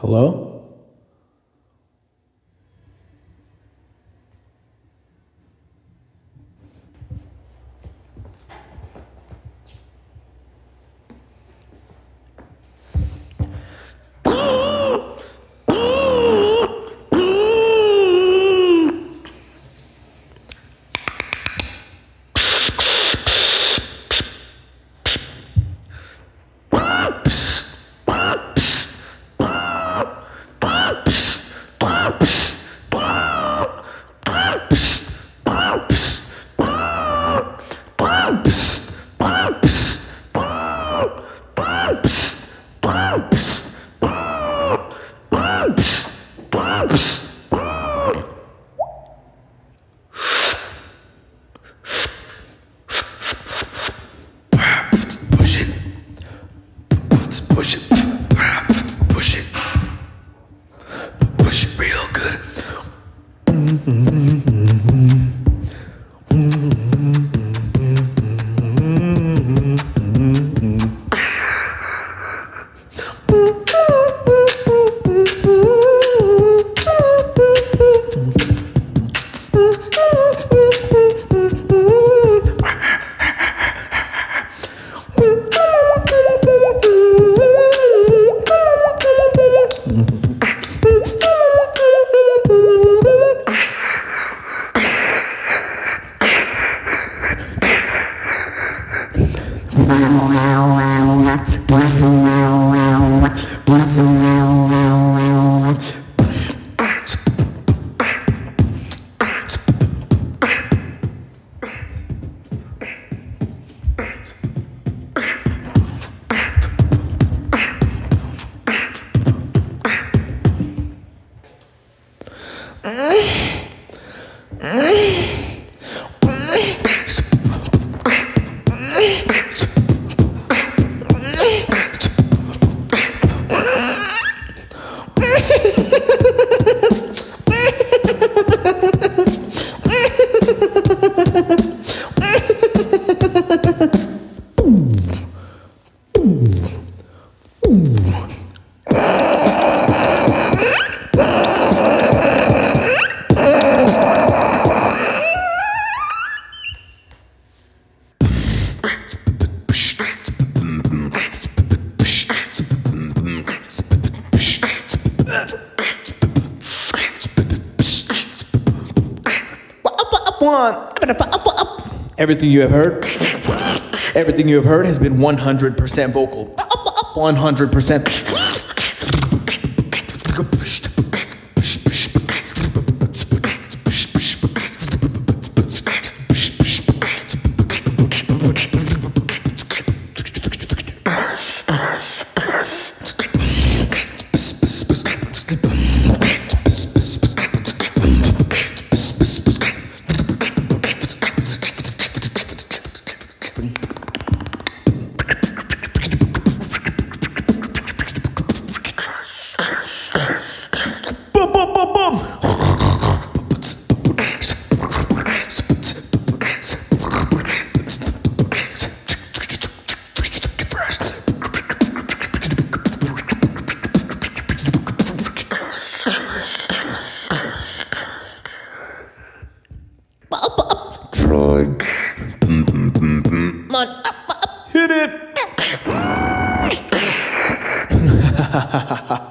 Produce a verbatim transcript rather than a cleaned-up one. Hello? Push it, push it, push it real good. Everything you have heard, everything you have heard has been one hundred percent vocal, one hundred percent. Ha ha ha ha.